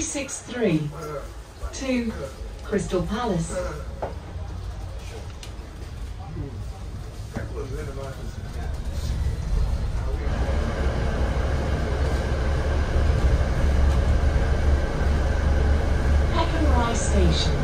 363 to Crystal Palace. Heckenrye Station.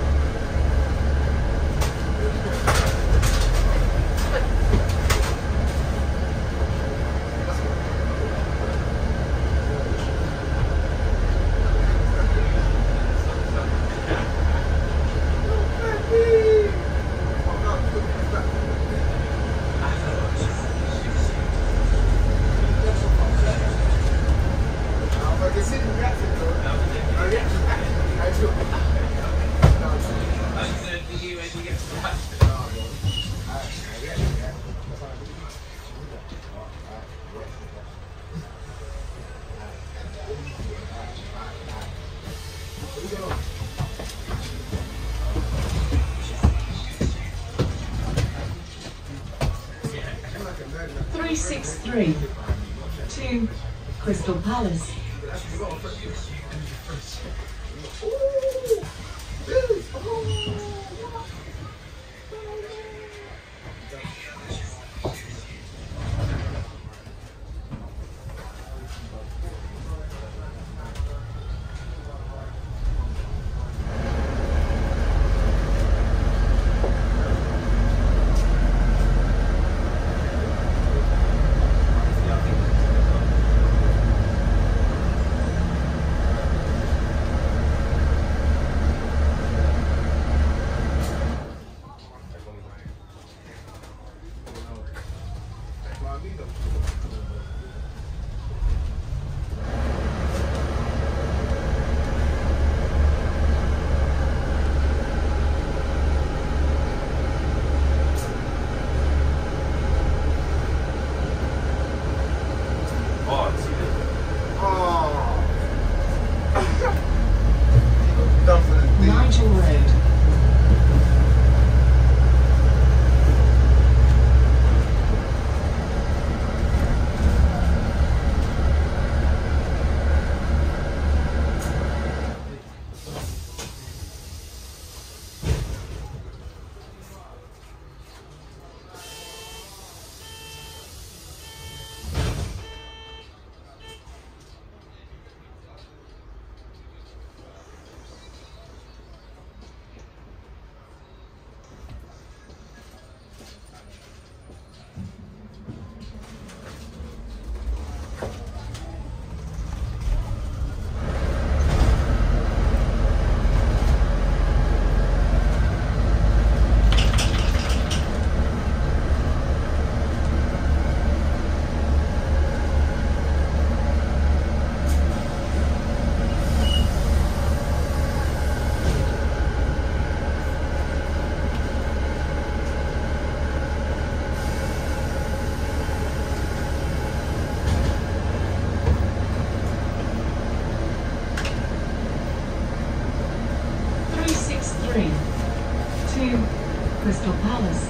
To Crystal Palace. Crystal Palace.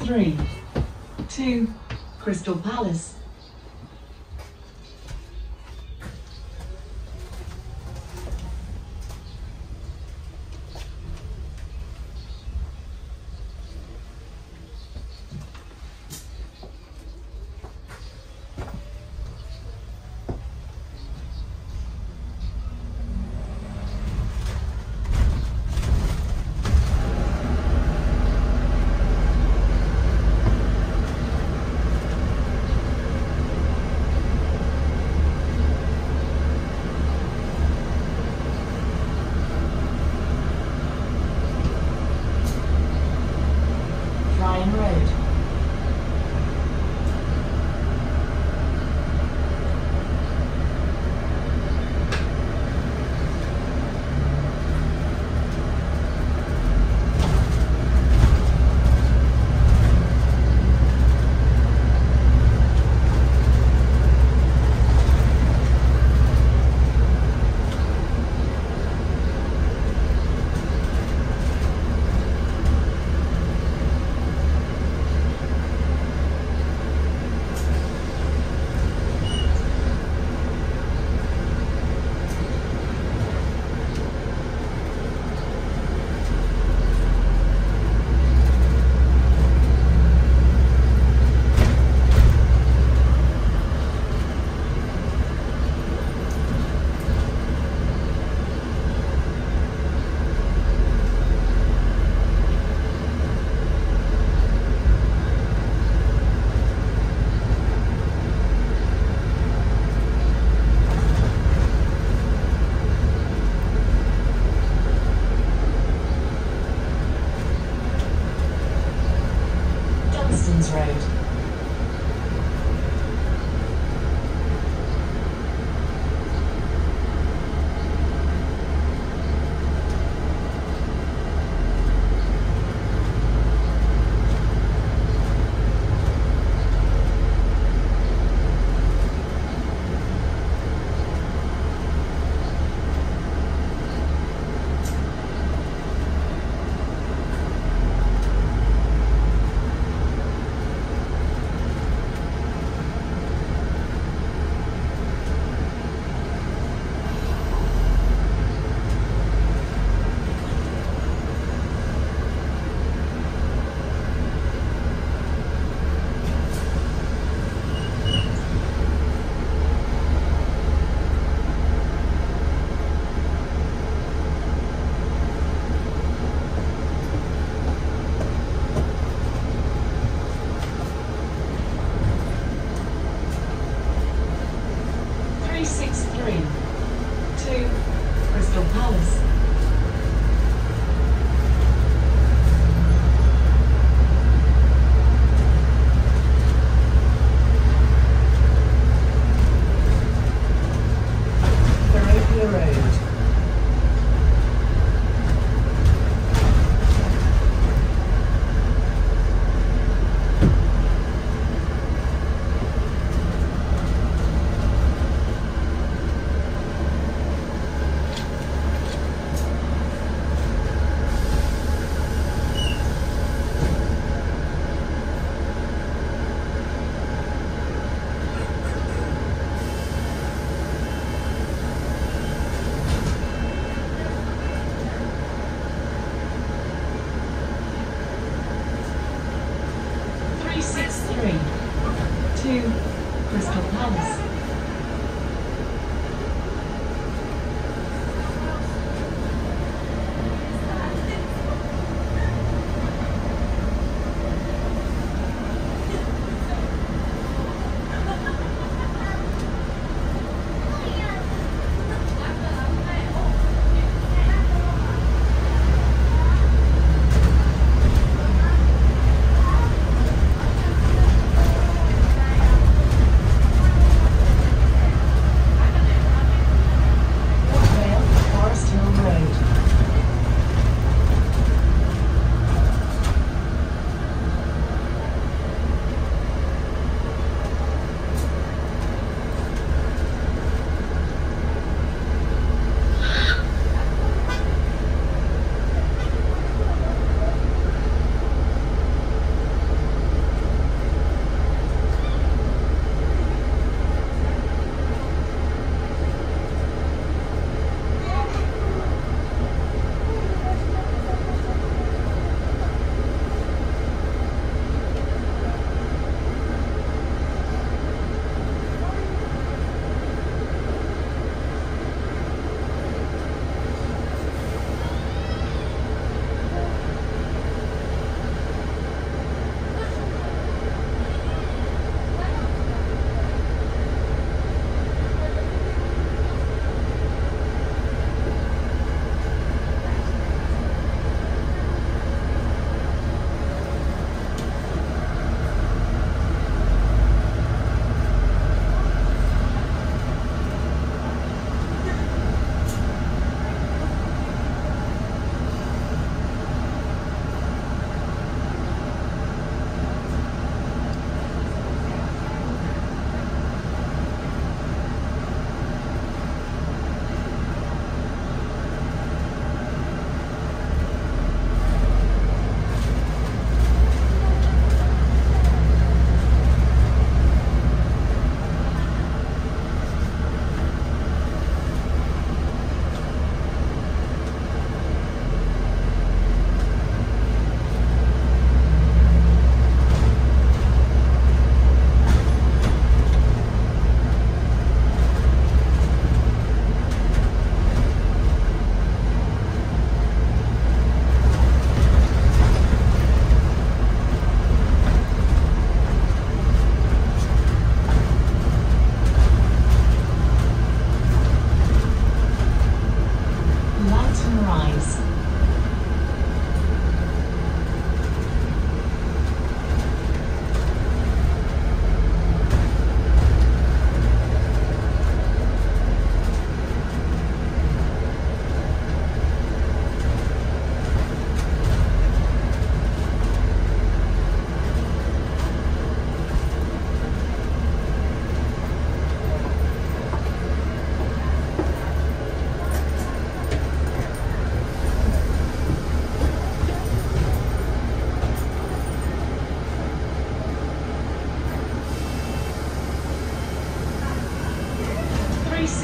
3-2, Crystal Palace.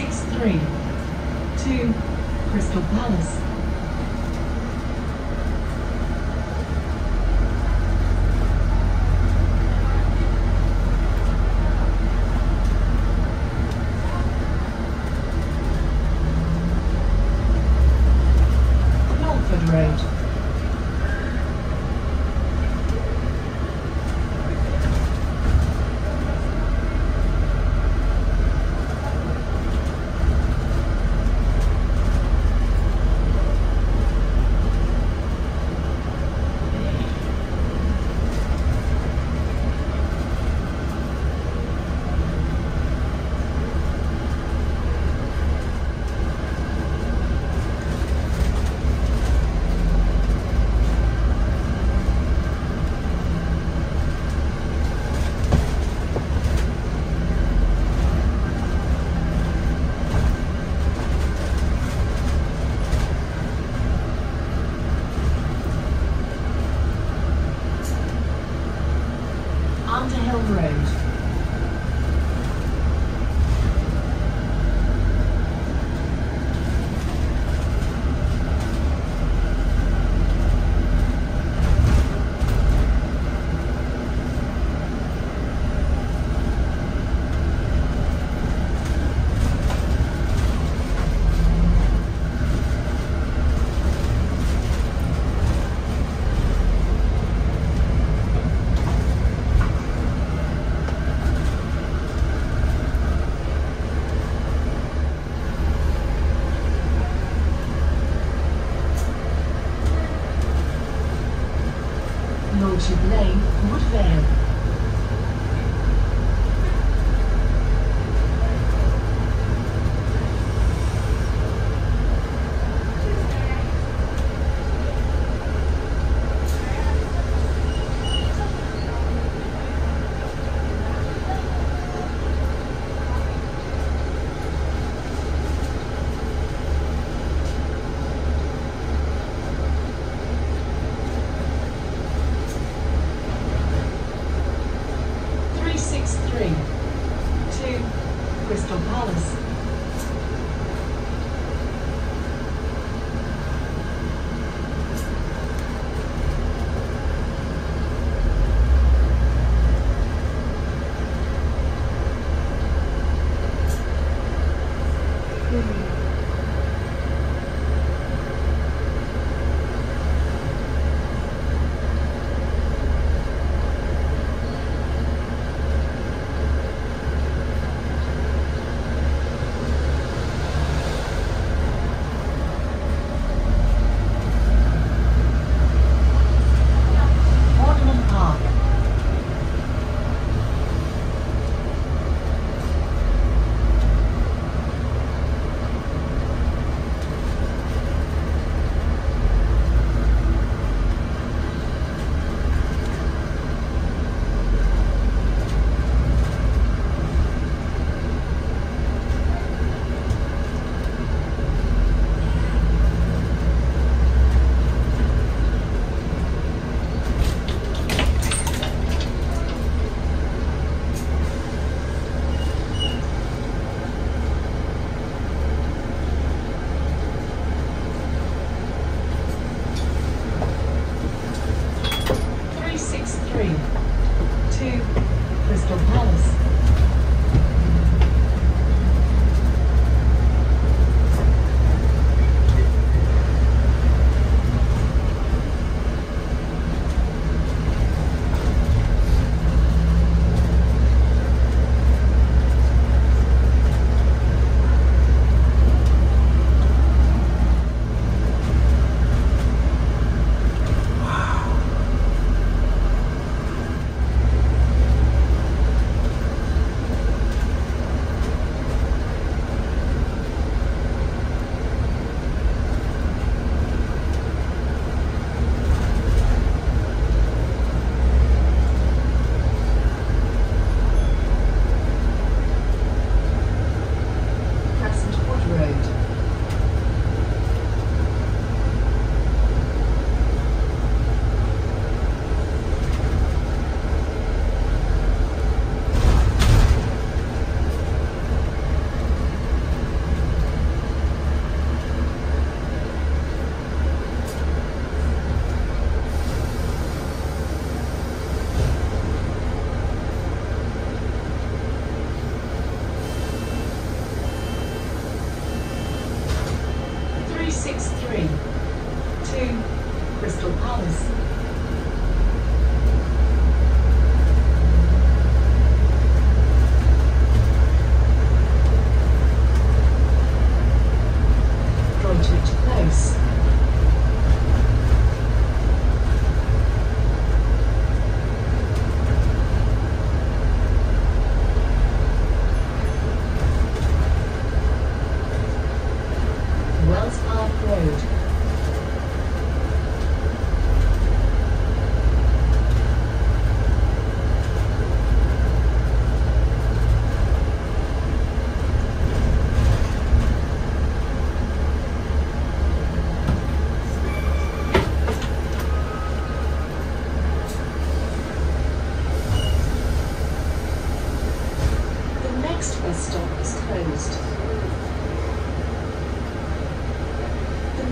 363 to Crystal Palace.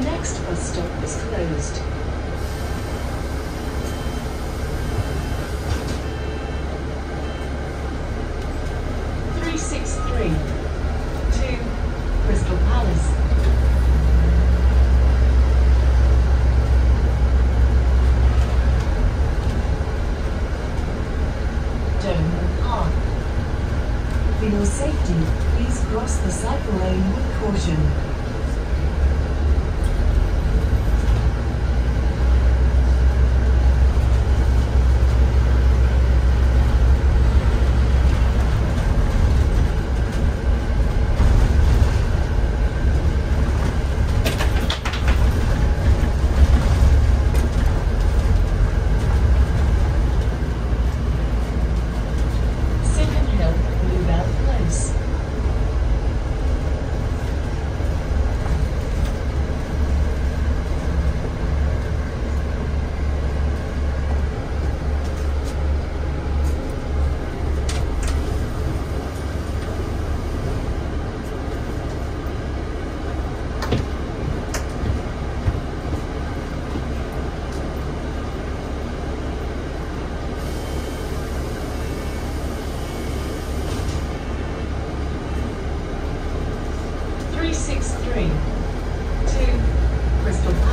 next bus stop is closed. For your safety, please cross the cycle lane with caution. Crystal Palace.